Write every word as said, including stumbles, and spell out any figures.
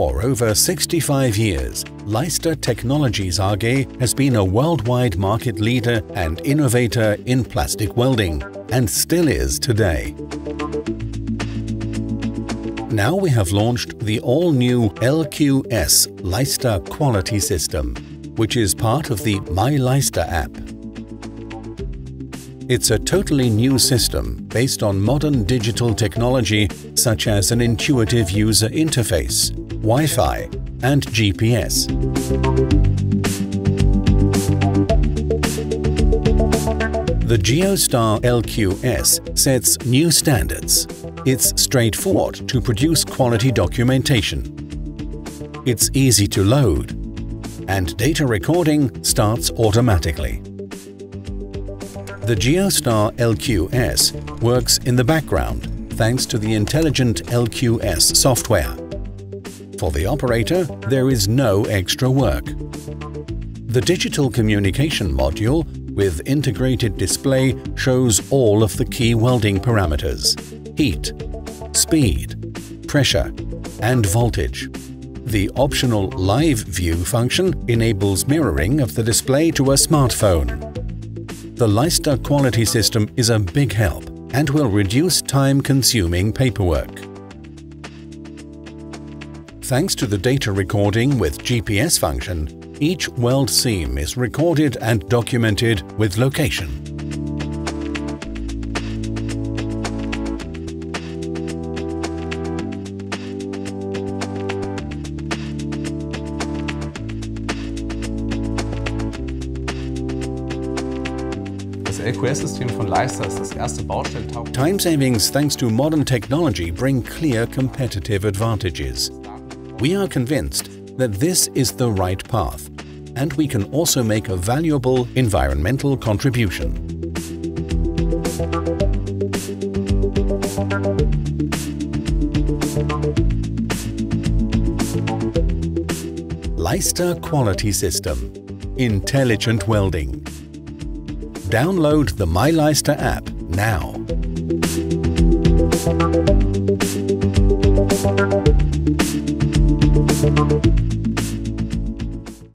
For over sixty-five years, Leister Technologies A G has been a worldwide market leader and innovator in plastic welding, and still is today. Now we have launched the all-new L Q S Leister Quality System, which is part of the myLeister app. It's a totally new system based on modern digital technology such as an intuitive user interface, Wi-Fi and G P S. The GeoStar L Q S sets new standards. It's straightforward to produce quality documentation. It's easy to load, and data recording starts automatically. The GeoStar L Q S works in the background thanks to the intelligent L Q S software. For the operator, there is no extra work. The digital communication module with integrated display shows all of the key welding parameters: heat, speed, pressure, and voltage. The optional Live View function enables mirroring of the display to a smartphone. The Leister Quality System is a big help and will reduce time-consuming paperwork. Thanks to the data recording with G P S function, each weld seam is recorded and documented with location. L Q S-System von Leister ist das erste Baustellentaugliche. Time savings thanks to modern technology bring clear competitive advantages. We are convinced that this is the right path, and we can also make a valuable environmental contribution. Leister Quality System. Intelligent welding. Download the myLeister app now.